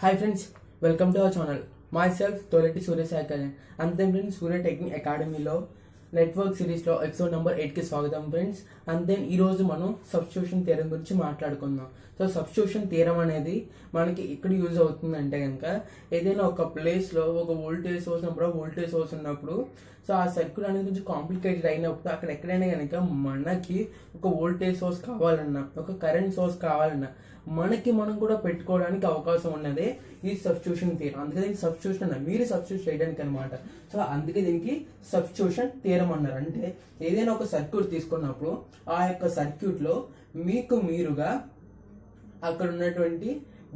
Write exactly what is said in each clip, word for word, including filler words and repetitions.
Hi friends, welcome to our channel. Myself Tholeti Surya Sai Kalyan. Anthem Prince Surya Techni Academy lo network series lo episode number eight ki swagatham friends. Anthem Eros Manu Substitution Theorem gurinchi maatladukunnam. So substitution theorem anedi manaki ikkada use avutundi ante ganaka edaina oka place lo oka voltage source unnappudu voltage source unnappudu so aa circuit anedi konచెం complicated ayinappudu akkada ekkadaina ganaka manaki oka voltage source kavalanna oka current source kavalanna మనకి మనం కూడా పెట్టుకోవడానికి అవకాశం ఉన్నది ఈ substitution theorem. అందుకే దీనికి substitution అన్నారు, మీరు సబ్స్టిట్యూట్ చేయడానికి అన్నమాట. సో అందుకే దీనికి సబ్స్టిట్యూషన్ థీరం అన్నారు. అంటే ఏదైనా ఒక సర్క్యూట్ తీసుకున్నప్పుడు ఆ యొక్క సర్క్యూట్ లో మీకు మీరుగా అక్కడ ఉన్నటువంటి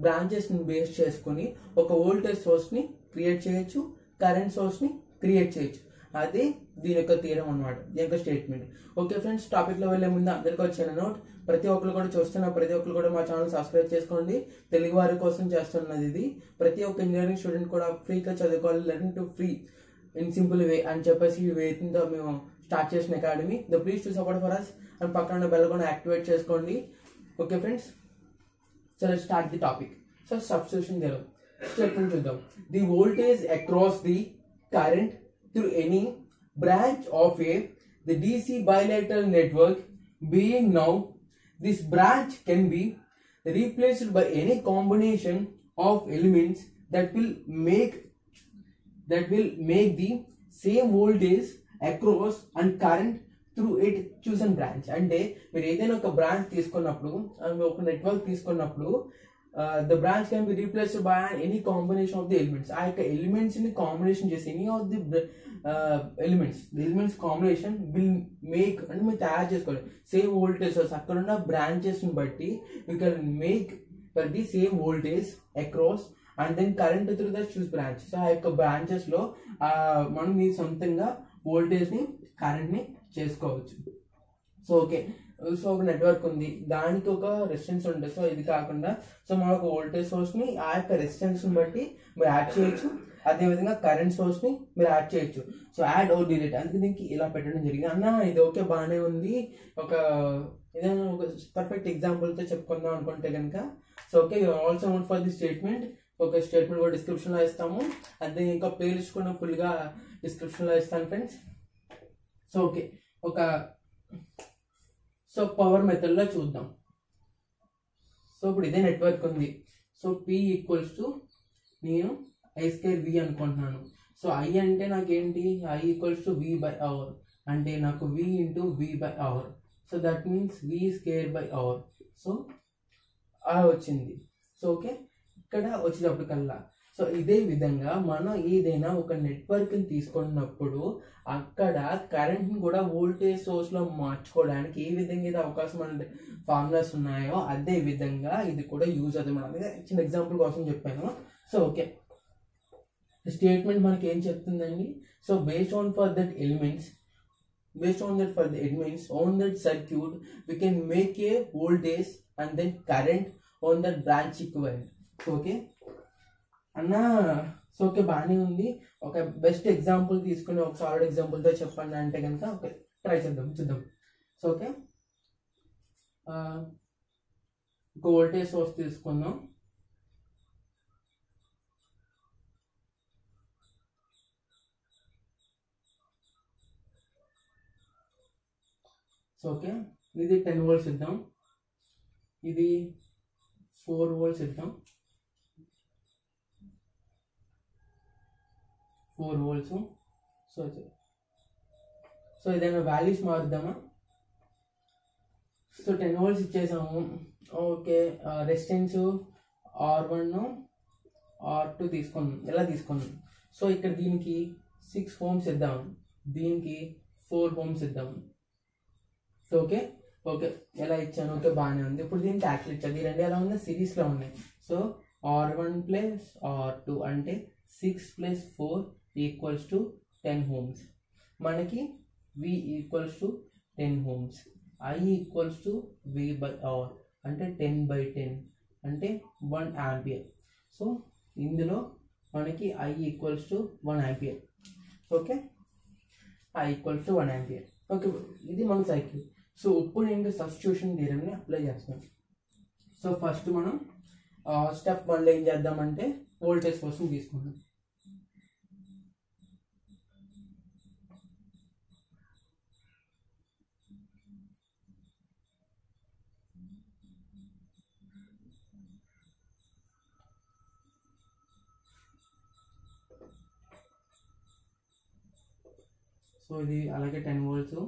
బ్రాంచెస్ ని బేస్ చేసుకుని ఒక వోల్టేజ్ సోర్స్ ని క్రియేట్ చేయొచ్చు, కరెంట్ సోర్స్ ని క్రియేట్ చేయొచ్చు. అది దీని యొక్క థీరం అన్నమాట, దీని యొక్క స్టేట్మెంట్. ఓకే ఫ్రెండ్స్, టాపిక్ లో వెళ్లే ముందు అందరికీ వచ్చిన నోట్, ప్రతి ఒక్కరు కూడా చూస్తున్న ప్రతి ఒక్కరు కూడా మా ఛానల్ సబ్స్క్రైబ్ చేసుకోండి. తెలుగు వారి కోసం చేస్తున్నది ఇది. ప్రతి ఒక్క ఇంజనీరింగ్ స్టూడెంట్ కూడా ఫ్రీగా చదువుకోవాలి, learn to free in simple way అని చెప్పేసి ఈ వే కింద మేము స్టార్ట్ చేసిన academy. The please to support for us and పక్కన బెల్ కూడా యాక్టివేట్ చేసుకోండి. Okay friends, so let's start the topic. So substitution theorem statement చూద్దాం. The voltage across the current through any branch of a the D C bilateral network being now this branch can be replaced by any combination of elements that will make that will make the same voltage across and current through it chosen branch. And మీరు ఏదైనా ఒక branch తీసుకున్నప్పుడు ఒక network తీసుకున్నప్పుడు Uh, the branch can be replaced by any combination of the elements. I like elements in the combination just any of the uh, elements. The elements combination will make and we tag just call it same voltage. So sakkaruna branches in batti you can make for the same voltage across and then current through the choose branch. So I like branches lo uh, man means something ga voltage ni current ni chesukovachu. So okay. So ఒక network ఉంది, దానికి ఒక resistance ఉంటుంది. So ఇది కాకుండా so మన ఒక voltage source ని ఆ యొక్క రెసిస్టెన్స్ ని బట్టి మీరు యాడ్ చేయొచ్చు, అదేవిధంగా కరెంట్ సోర్స్ ని మీరు యాడ్ చేయొచ్చు. సో యాడ్ ఓ డిలీట్, అందుకే దీనికి ఇలా పెట్టడం జరిగింది. అన్న ఇది ఓకే బాగానే ఉంది, ఒక ఏదైనా ఒక పర్ఫెక్ట్ ఎగ్జాంపుల్తో చెప్పుకుందాం అనుకుంటే కనుక. So okay, you also note for the statement. ఒక స్టేట్మెంట్ కూడా డిస్క్రిప్షన్లో ఇస్తాము, అదే ఇంకా ప్లేలిస్ట్ కూడా ఫుల్గా డిస్క్రిప్షన్లో ఇస్తాను ఫ్రెండ్స్. సో ఓకే, ఒక సో పవర్ మెథడ్ లో చూద్దాం. సో ఇప్పుడు ఇదే నెట్వర్క్ ఉంది. సో పి ఈక్వల్స్ టు నేను ఐ స్క్వేర్ వి అనుకుంటున్నాను. సో ఐ అంటే నాకేంటి, I equals to V by R, అంటే నాకు V into V by R. So that means V square by R. So ఆ వచ్చింది. సో ఓకే, ఇక్కడ వచ్చేటప్పటికల్లా సో ఇదే విధంగా మనం ఏదైనా ఒక నెట్వర్క్ని తీసుకున్నప్పుడు అక్కడ కరెంట్ని కూడా వోల్టేజ్ సోర్స్లో మార్చుకోవడానికి ఏ విధంగా అయితే అవకాశం అంటే ఫార్ములాస్ ఉన్నాయో అదే విధంగా ఇది కూడా యూజ్ అవుతుంది. మన చిన్న ఎగ్జాంపుల్ కోసం చెప్పాను. సో ఓకే, స్టేట్మెంట్ మనకి ఏం చెప్తుందండి, so based on for that elements based on that for the elements on that circuit we can make a voltage and then current on that branch equivalent. So okay అన్నా, so okay బాగానే ఉంది. ఒక best example తీసుకుని ఒక solid ఎగ్జాంపుల్తో చెప్పండి అంటే కనుక okay try చేద్దాం, చూద్దాం. సో ఓకే, ఒక వోల్టేజ్ సోర్స్ తీసుకుందాం. సో ఓకే, ఇది టెన్ వోల్ట్స్ ఇద్దాం, ఇది ఫోర్ వోల్ట్స్ ఇద్దాం, ఫోర్ వోల్ట్స్. సో సో ఏదైనా వాల్యూస్ మారుద్దామా. సో టెన్ వోల్ట్స్ ఇచ్చేసాము. Okay, resistance R one R two తీసుకున్నాం, ఎలా తీసుకున్నాం. సో ఇక్కడ దీనికి సిక్స్ హోమ్స్ ఇద్దాం, దీనికి ఫోర్ హోమ్స్ ఇద్దాం. సో ఓకే ఓకే ఎలా ఇచ్చాను, ఓకే బాగానే ఉంది. ఇప్పుడు దీనికి యాక్చువల్ ఇచ్చాను, ఈ రెండు ఎలా ఉంది సిరీస్లో ఉన్నాయి. So R one plus R two అంటే six plus four equals to ten ohms. మనకి V equals to ten ohms, I equals to V by R అంటే టెన్ బై టెన్ అంటే వన్ యాంపియర్. సో ఇందులో మనకి I equals to one ampere. Okay, I equals to one ampere. Okay, ఇది మన circuit. So ఇప్పుడు నేను substitution థీరంని apply చేస్తున్నాను. సో ఫస్ట్ మనం స్టెప్ వన్ లో ఏం చేద్దామంటే వోల్టేజ్ కోసం తీసుకుందాం. సో ఇది అలాగే టెన్ వోల్ట్స్,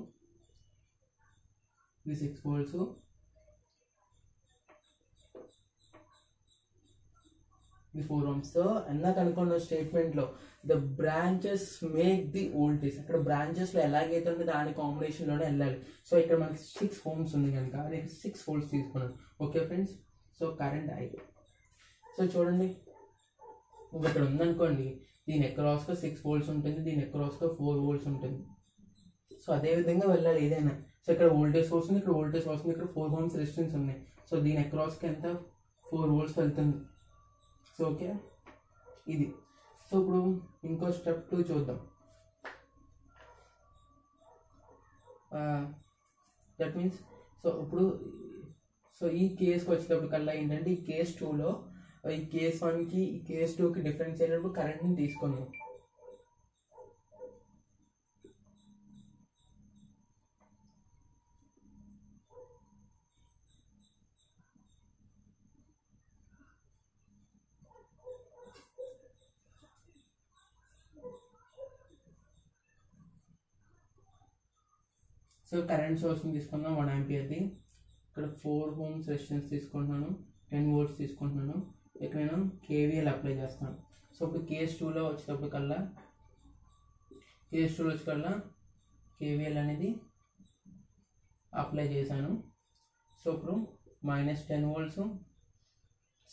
ఇది six volts, the four ohms. So anna kanukonno statement lo the branches make the voltage ikkada branches lo elage undi daani combination lone ellali. So ikkada manaki six ohms undi ganaka adi six volts teeskunam. Okay friends, so current I. So chudandi ikkada undi anukondi deen across ga six volts untundi, deen across ga four volts untundi. So ade vidhanga vellali edaina. So ikkada voltage source undi, ikkada voltage source undi, ikkada four ohms resistance undi. So deen across ki enta four volts veltundi. So okay ఇది. So ఇప్పుడు ఇంకో step two చూద్దాం. That means so ఇప్పుడు so ఈ కేస్కి వచ్చేటప్పుడు కల్లా ఏంటంటే ఈ కేస్ టూలో ఈ కేస్ వన్కి ఈ కేస్ టూకి డిఫరెన్స్ అయినప్పుడు కరెంట్ని తీసుకున్నాం. సో కరెంట్ సోర్స్ని తీసుకున్నాం వన్ యాంపియర్ది, ఇక్కడ ఫోర్ ఓమ్స్ రెసిస్టెన్స్ తీసుకుంటున్నాను, టెన్ వోల్ట్స్ తీసుకుంటున్నాను, ఇక్కడ నేను కేవీఎల్ అప్లై చేస్తాను. సో ఇప్పుడు కేస్ టూలో వచ్చేటప్పుడు కల్లా కేస్ టూలో వచ్చే కల్లా కేవీఎల్ అనేది అప్లై చేశాను. సో ఇప్పుడు minus ten volts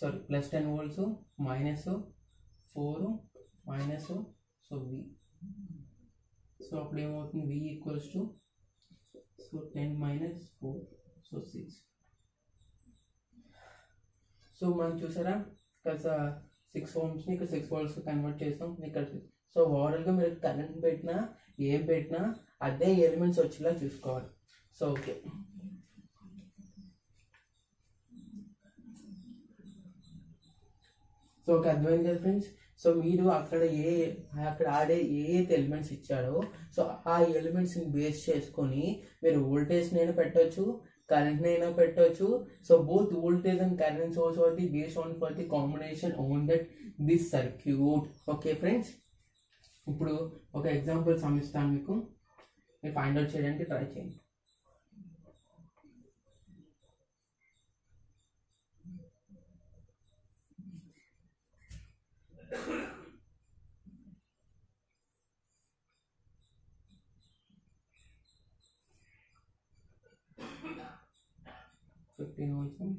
sorry plus ten volts minus four minus so V. So అప్పుడు ఏమవుతుంది V equals to so ten minus four so six. So మనం చూసారా ఇక్కడ సిక్స్ ఓమ్స్ని ఇక్కడ సిక్స్ వోల్ట్స్ కన్వర్ట్ చేస్తాం ఇక్కడ. సో ఓవరాల్గా మీరు కరెంట్ పెట్టినా ఏం పెట్టినా అదే ఎలిమెంట్స్ వచ్చేలా చూసుకోవాలి. సో ఓకే సో ఓకే అర్థమైంది కదా ఫ్రెండ్స్. సో మీరు అక్కడ ఏ అక్కడ ఆడే ఏ ఎలిమెంట్స్ ఇచ్చాడో సో ఆ ఎలిమెంట్స్ని బేస్ చేసుకొని మీరు వోల్టేజ్నైనా పెట్టవచ్చు, కరెంట్నైనా పెట్టవచ్చు. So both voltage and current source are the base on for the combination on that this circuit. Okay friends, ఇప్పుడు ఒక ఎగ్జాంపుల్ సమిస్తాను మీకు, మీరు ఫైండ్ అవుట్ చేయడానికి ట్రై చేయండి. fifteen ohms,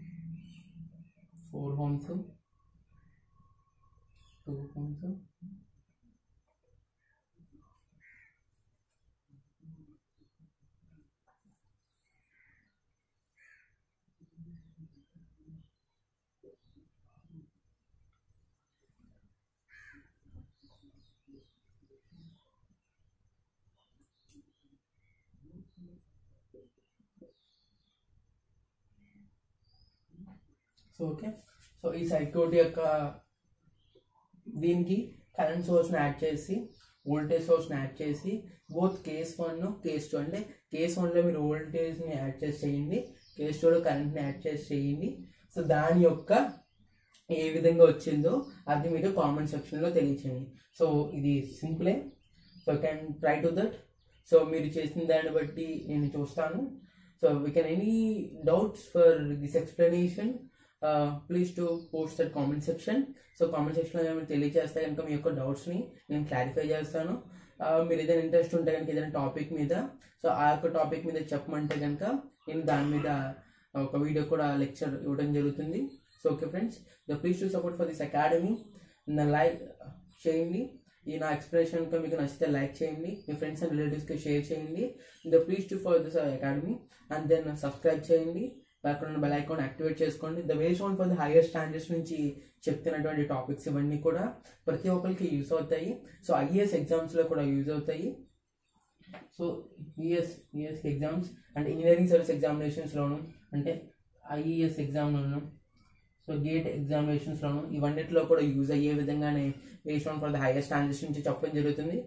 four ohms, two ohms, okay. So ఈ circuit యొక్క దీనికి కరెంట్ సోర్స్ని యాడ్ చేసి వోల్టేజ్ సోర్స్ని యాడ్ చేసి both case one case two అంటే కేస్ వన్లో మీరు వోల్టేజ్ని యాడ్ చేసి చేయండి, కేస్ టూలో కరెంట్ని యాడ్ చేసి చేయండి. సో దాని యొక్క ఏ విధంగా వచ్చిందో అది మీరు కామెంట్ సెక్షన్లో తెలియచేయండి. సో ఇది సింపులే, so can try to that. So మీరు చేసిన దాన్ని బట్టి నేను చూస్తాను. So we can any doubts for this explanation Uh, please do post that comment section. So comment section lo nenu teliyajestha ganaka mi yokka doubts ni nenu clarify chestanu. Meer edaina interest unte ganaka edaina topic meeda so aa oka topic meeda cheppamante ganaka nenu dani meeda oka video kuda lecture ivadam jarugutundi. So okay friends, the please do support for this academy na like cheyandi. ఈ నా expression గా మీకు నచ్చితే like చేయండి, మీ friends and రిలేటివ్స్కి share చేయండి. The please to for this academy and then subscribe చేయండి, పక్కన బెల్ ఐకాన్ యాక్టివేట్ చేసుకోండి. The base on for the higher standards నుంచి చెప్తున్నటువంటి టాపిక్స్ ఇవన్నీ కూడా ప్రతి ఒక్కరికి యూజ్ అవుతాయి. సో ఐఏఎస్ ఎగ్జామ్స్లో కూడా యూజ్ అవుతాయి. So ES ES exams and engineering service ఎగ్జామినేషన్స్లోను అంటే ఐఈఎస్ ఎగ్జామ్లోను సో గేట్ ఎగ్జామినేషన్స్ లోను ఇవన్నిటిలో కూడా యూజ్ అయ్యే విధంగానే based on for the highest transition నుంచి చెప్పడం జరుగుతుంది.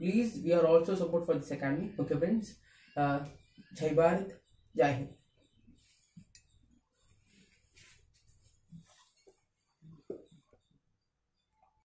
Please we are also support for this academy. Okay friends, జై భారత్, జై హింద్.